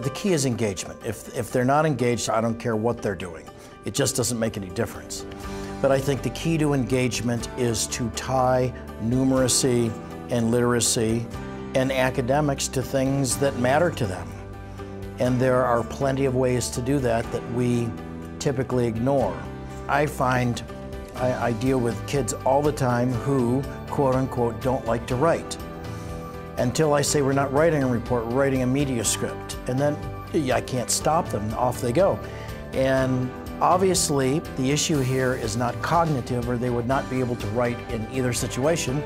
the key is engagement. If they're not engaged, I don't care what they're doing. It just doesn't make any difference. But I think the key to engagement is to tie numeracy and literacy and academics to things that matter to them. And there are plenty of ways to do that that we typically ignore. I find I deal with kids all the time who, quote unquote, don't like to write. Until I say we're not writing a report, we're writing a media script. And then I can't stop them, off they go. And obviously the issue here is not cognitive, or they would not be able to write in either situation.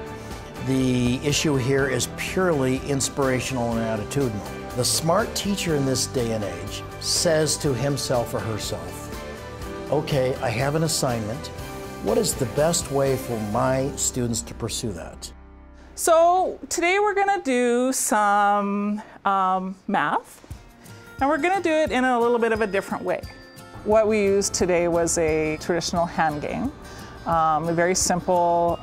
The issue here is purely inspirational and attitudinal. The smart teacher in this day and age says to himself or herself, okay, I have an assignment. What is the best way for my students to pursue that? So today we're gonna do some math, and we're gonna do it in a little bit of a different way. What we used today was a traditional hand game, a very simple,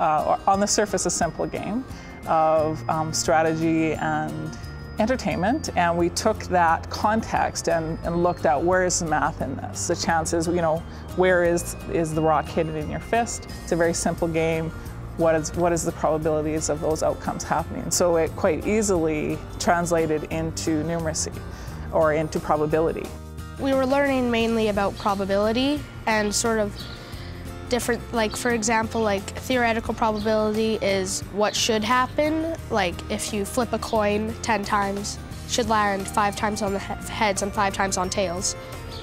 on the surface a simple game of strategy and entertainment, and we took that context and looked at where is the math in this. The chances, you know, where is the rock hidden in your fist? It's a very simple game. What is the probabilities of those outcomes happening? So it quite easily translated into numeracy or into probability. We were learning mainly about probability and sort of different, like for example, like theoretical probability is what should happen. Like if you flip a coin 10 times, it should land 5 times on the heads and 5 times on tails.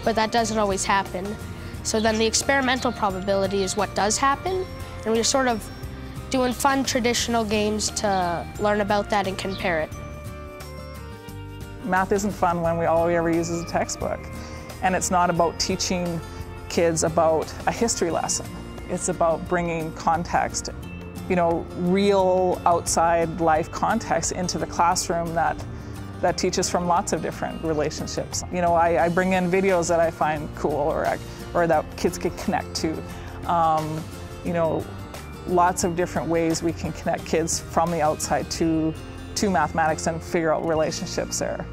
But that doesn't always happen. So then the experimental probability is what does happen. And we were sort of doing fun traditional games to learn about that and compare it. Math isn't fun when all we ever use is a textbook. And it's not about teaching kids about a history lesson. It's about bringing context, you know, real outside life context into the classroom that teaches from lots of different relationships. You know, I bring in videos that I find cool or that kids can connect to. You know, lots of different ways we can connect kids from the outside to mathematics and figure out relationships there.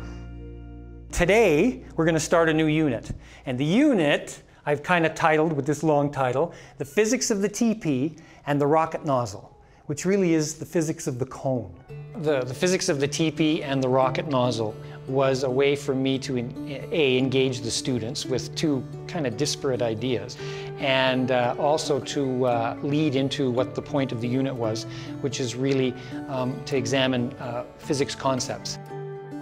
Today, we're going to start a new unit, and the unit I've kind of titled, with this long title, The Physics of the TP and the Rocket Nozzle, which really is the physics of the cone. The Physics of the TP and the Rocket Nozzle was a way for me to, engage the students with two kind of disparate ideas, and also to lead into what the point of the unit was, which is really to examine physics concepts.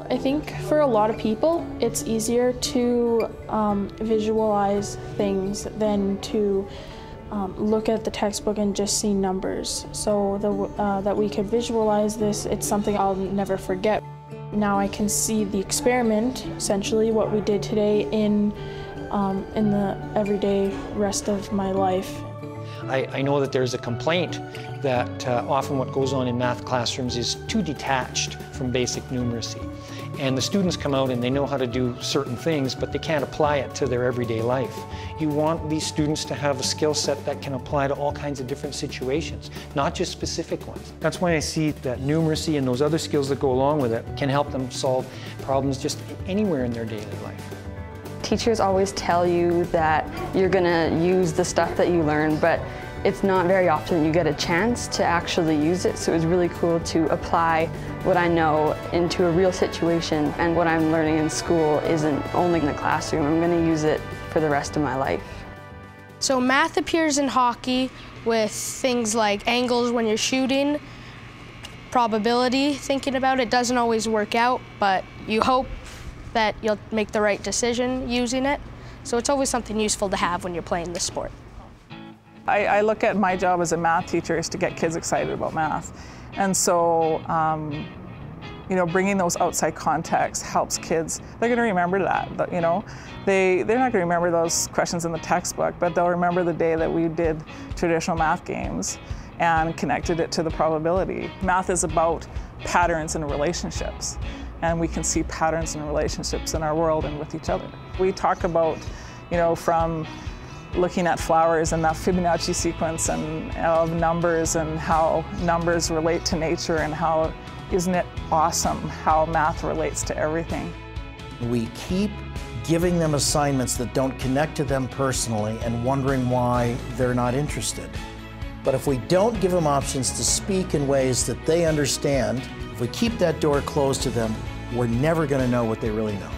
I think for a lot of people, it's easier to visualize things than to look at the textbook and just see numbers. So that we could visualize this, it's something I'll never forget. Now I can see the experiment, essentially what we did today, in the everyday rest of my life. I know that there's a complaint that often what goes on in math classrooms is too detached from basic numeracy. And the students come out and they know how to do certain things, but they can't apply it to their everyday life. You want these students to have a skill set that can apply to all kinds of different situations, not just specific ones. That's why I see that numeracy and those other skills that go along with it can help them solve problems just anywhere in their daily life. Teachers always tell you that you're gonna use the stuff that you learn, but it's not very often you get a chance to actually use it, so it was really cool to apply what I know into a real situation, and what I'm learning in school isn't only in the classroom. I'm going to use it for the rest of my life. So math appears in hockey with things like angles when you're shooting, probability, thinking about it doesn't always work out, but you hope that you'll make the right decision using it. So it's always something useful to have when you're playing this sport. I look at my job as a math teacher is to get kids excited about math. And so, you know, bringing those outside contexts helps kids. They're going to remember that, you know. They're not going to remember those questions in the textbook, but they'll remember the day that we did traditional math games and connected it to the probability. Math is about patterns and relationships, and we can see patterns and relationships in our world and with each other. We talk about, you know, from looking at flowers and that Fibonacci sequence and of numbers and how numbers relate to nature, and how, isn't it awesome how math relates to everything. We keep giving them assignments that don't connect to them personally and wondering why they're not interested. But if we don't give them options to speak in ways that they understand, if we keep that door closed to them, we're never going to know what they really know.